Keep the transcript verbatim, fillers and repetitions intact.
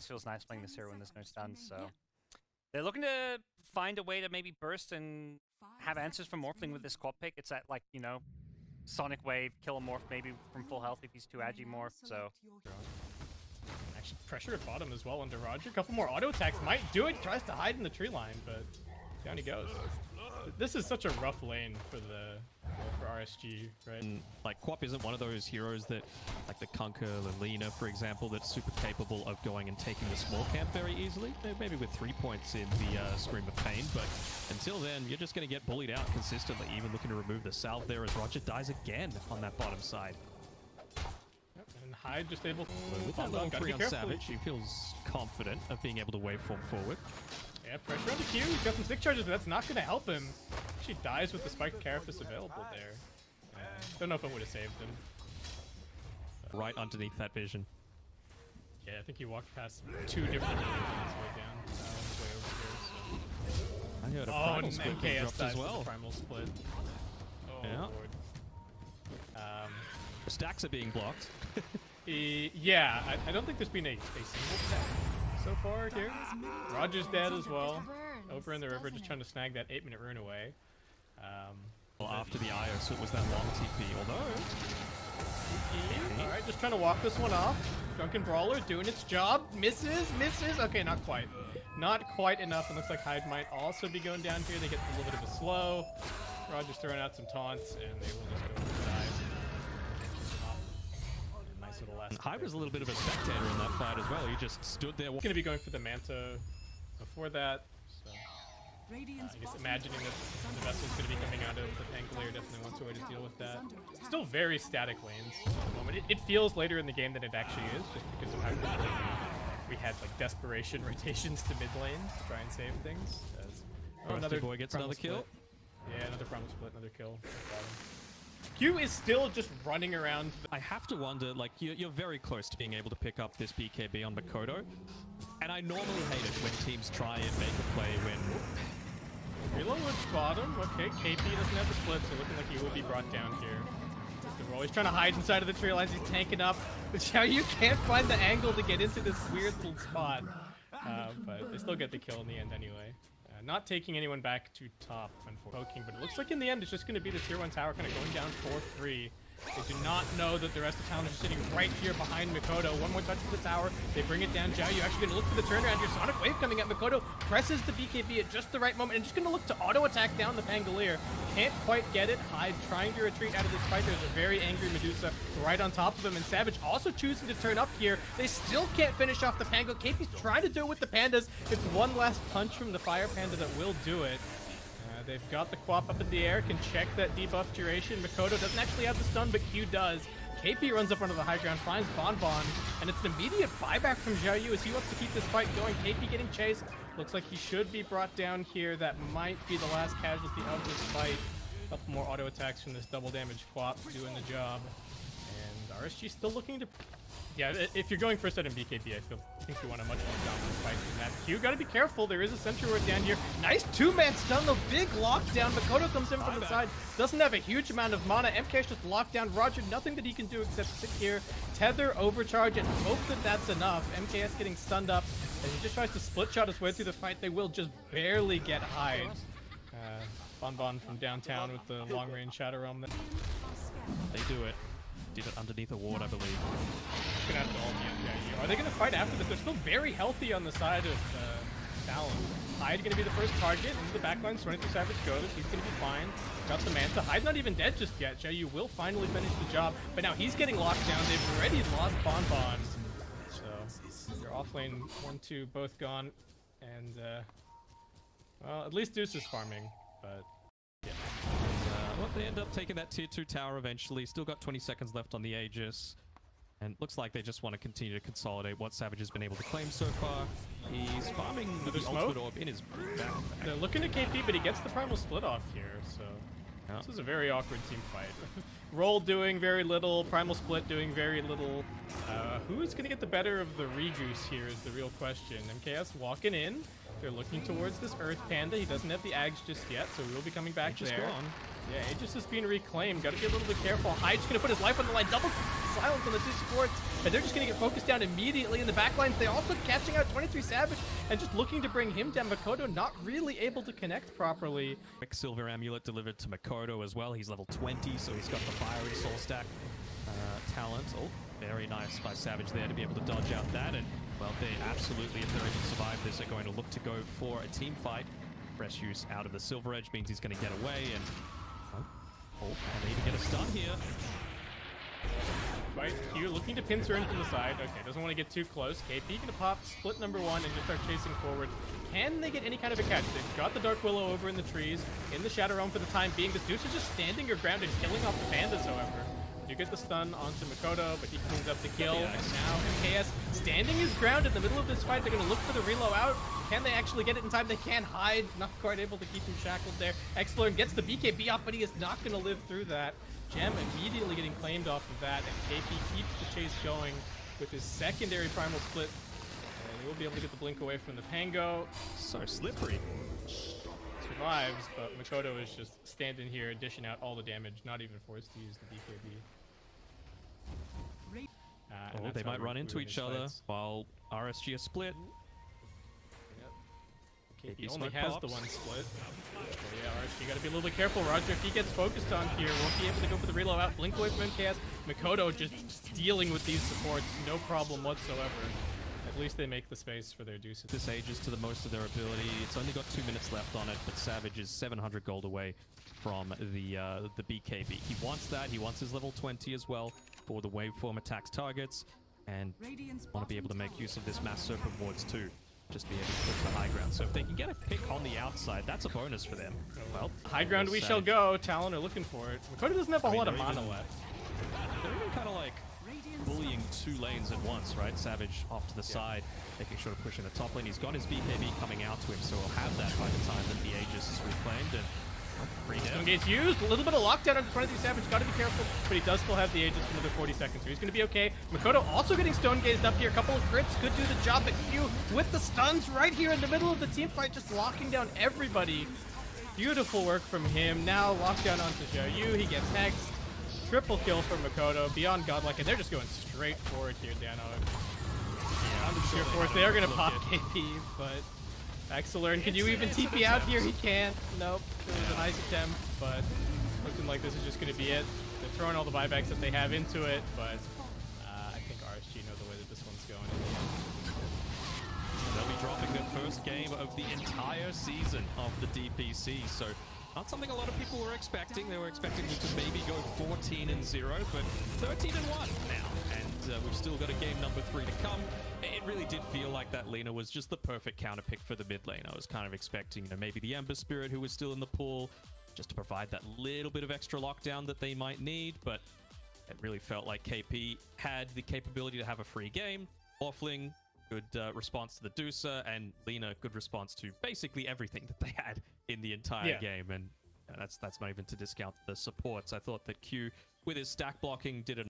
always feels nice playing this hero when there's no stuns, so... They're looking to find a way to maybe burst and have answers for Morphling with this Qwop pick. It's that, like, you know, Sonic Wave, kill a Morph maybe from full health if he's too Agimorph, so... Actually, pressure at bottom as well under Roger. A couple more auto attacks might do it. Tries to hide in the tree line, but down he goes. This is such a rough lane for the for R S G, right? And, like, Qwop isn't one of those heroes that, like the Conquer, the Lina, for example, that's super capable of going and taking the small camp very easily. Maybe with three points in the uh, Scream of Pain, but until then, you're just going to get bullied out consistently, even looking to remove the salve there as Roger dies again on that bottom side. Yep, and Hyde just able to... Well, with that level three on Savage, he feels confident of being able to waveform forward. Yeah, pressure on the Q. He's got some stick charges, but that's not going to help him. She dies with the spiked carapace available there. Yeah. Don't know if it would have saved him. So. Right underneath that vision. Yeah, I think he walked past two different visions on his way down. Uh, his way over here, so. I heard a primal oh, split M K S dies as well. Primal split. Oh, yeah. Lord. Um, Stacks are being blocked. he, yeah, I, I don't think there's been a, a single stack so far here. Roger's dead as well. Over in the river, just trying to snag that eight minute rune away. Um, well, after the I O, so it was that long T P, although... Alright, just trying to walk this one off. Drunken Brawler doing its job. Misses, misses. Okay, not quite. Not quite enough. It looks like Hyde might also be going down here. They get a little bit of a slow. Roger's throwing out some taunts, and they will just go for the dive. Hyde was a little bit of a spectator in that fight as well. He just stood there. He's going to be going for the Manta before that. So, uh, I guess imagining that the vessel's going to be coming out of the Pangalier definitely wants a way to deal with that. Still very static lanes at the moment. It, it feels later in the game than it actually is, just because of how quickly we had like desperation rotations to mid lane to try and save things. As, oh, another boy gets another kill. Split. Yeah, another primal split, another kill. Q is still just running around. I have to wonder, like, you're, you're very close to being able to pick up this B K B on Mikoto. And I normally hate it when teams try and make a play when... Reload bottom. Okay, K P doesn't have the split, so looking like he will be brought down here. He's trying to hide inside of the tree lines. He's tanking up. But Xiaoyu can't find the angle to get into this weird little spot. Uh, but they still get the kill in the end anyway. Not taking anyone back to top, unfortunately. Poking, but it looks like in the end it's just going to be the tier one tower kind of going down four three. They do not know that the rest of Talon is sitting right here behind Mikoto. One more touch to the tower. They bring it down. Xiaoyu actually going to look for the turnaround here. Sonic Wave coming at Mikoto. Presses the B K B at just the right moment. And just going to look to auto-attack down the Pangolier. Can't quite get it. Hyde trying to retreat out of this fight. There's a very angry Medusa right on top of him. And Savage also choosing to turn up here. They still can't finish off the Pangolier. K P's trying to do it with the Pandas. It's one last punch from the Fire Panda that will do it. They've got the Qwop up in the air, can check that debuff duration. Mikoto doesn't actually have the stun, but Q does. K P runs up onto the high ground, finds Bonbon, and it's an immediate buyback from Xiaoyu as he wants to keep this fight going. K P getting chased. Looks like he should be brought down here. That might be the last casualty of this fight. A couple more auto attacks from this double damage Qwop doing the job. And R S G still looking to... Yeah, if you're going first out in B K B, I feel, I think you want a much more dominant fight than that. Q, gotta be careful. There is a sentry ward down here. Nice two-man stun, though. Big lockdown. Mikoto comes in from the side. Doesn't have a huge amount of mana. M K S just locked down. Roger, nothing that he can do except sit here, tether, overcharge, and hope that that's enough. M K S getting stunned up. As he just tries to split-shot his way through the fight, they will just barely get Hyde. Uh, Bonbon from downtown with the long-range Shadow Realm. They do it. Did it underneath a ward, I believe. Gonna have to ult the M K S. Are they gonna fight after this? They're still very healthy on the side of uh, Talon. Hyde gonna be the first target into the backline. Swinging through Savage goes. He's gonna be fine. Got the Manta. Hyde not even dead just yet. Jeyu will finally finish the job, but now he's getting locked down. They've already lost Bonbon. So they're off lane one, two, both gone, and uh, well, at least Deuce is farming, but yeah. Well, they end up taking that tier two tower eventually. Still got twenty seconds left on the Aegis. And looks like they just want to continue to consolidate what Savage has been able to claim so far. He's farming the ultimate orb in his back. They're looking to K P, but he gets the primal split off here, so... Yeah. This is a very awkward team fight. Roll doing very little, primal split doing very little. Uh, who's going to get the better of the Regoose here is the real question. M K S walking in. They're looking towards this Earth Panda. He doesn't have the Ags just yet, so we'll be coming back Aegis there. Gone. Yeah, Aegis is being reclaimed. Got to be a little bit careful. Hyde's going to put his life on the line. Double silence on the two supports. and they're just going to get focused down immediately in the backlines. They also catching out twenty-three Savage and just looking to bring him down. Mikoto not really able to connect properly. Quicksilver Amulet delivered to Mikoto as well. He's level twenty, so he's got the Fiery Soul Stack uh, talent. Oh, very nice by Savage there to be able to dodge out that. And, well, they absolutely, if they're able to survive this, are going to look to go for a team fight. Fresh use out of the Silver Edge means he's going to get away. And, oh, oh, and they even get a stun here. Right, you're looking to pincer in from the side. Okay, doesn't want to get too close. K P gonna pop, split number one, and just start chasing forward. Can they get any kind of a catch? They've got the Dark Willow over in the trees, in the Shadow Realm for the time being. This Deuce is just standing your ground and killing off the Pandas, however. You get the stun onto Mikoto, but he cleans up the kill. And now M K S standing his ground in the middle of this fight. They're gonna look for the reload out. Can they actually get it in time? They can. Hyde, not quite able to keep him shackled there. Xlern gets the B K B off, but he is not gonna live through that. Gem immediately getting claimed off of that, and K P keeps the chase going with his secondary primal split. And he will be able to get the blink away from the Pango. So slippery. Survives, but Mikoto is just standing here, dishing out all the damage, not even forced to use the B K B. Uh, oh, they might run into each other while R S G is split. K P he only has pops. the one split. So yeah, R S G gotta be a little bit careful. Roger, if he gets focused on here, won't be able to go for the reload out. Blink away from M K S. Mikoto just dealing with these supports, no problem whatsoever. At least they make the space for their Deuces. This Aegis to the most of their ability. It's only got two minutes left on it, but Savage is seven hundred gold away from the uh, the B K B. He wants that. He wants his level twenty as well for the waveform attacks targets, and want to be able to make use of this mass serpent wards too. Just be able to push the high ground. So if they can get a pick on the outside, that's a bonus for them. Well, high ground we shall go. Talon are looking for it. Mikoto doesn't have a whole lot of mana left. They're even kind of like bullying two lanes at once, right? Savage off to the side, making sure to push in the top lane. He's got his B K B coming out to him, so we'll have that by the time that the Aegis is reclaimed. And Stone Gate's used, a little bit of lockdown in front of the Savage, gotta be careful, but he does still have the Aegis for another forty seconds, so he's gonna be okay. Mikoto also getting stone gazed up here, a couple of crits could do the job, but Q with the stuns right here in the middle of the team fight, just locking down everybody. Beautiful work from him. Now lockdown onto Xiaoyu, he gets next. Triple kill from Mikoto, beyond godlike, and they're just going straight forward here, Dano. Yeah, I'm sure for it, they are gonna pop it. K P, but... Excellent. Can you even T P out here? He can't. Nope. It was a nice attempt, but looking like this is just going to be it. They're throwing all the buybacks that they have into it, but uh, I think R S G know the way that this one's going. And they'll be dropping their first game of the entire season of the D P C, so not something a lot of people were expecting. They were expecting them to maybe go fourteen and zero, but thirteen and one now. And uh, we've still got a game number three to come. It really did feel like that Lina was just the perfect counter pick for the mid lane. I was kind of expecting, you know, maybe the Ember Spirit, who was still in the pool, just to provide that little bit of extra lockdown that they might need. But it really felt like K P had the capability to have a free game. Waffling, good uh, response to the Deucer, and Lina, good response to basically everything that they had in the entire yeah. game. And you know, that's that's not even to discount the supports. I thought that Q, with his stack blocking, did an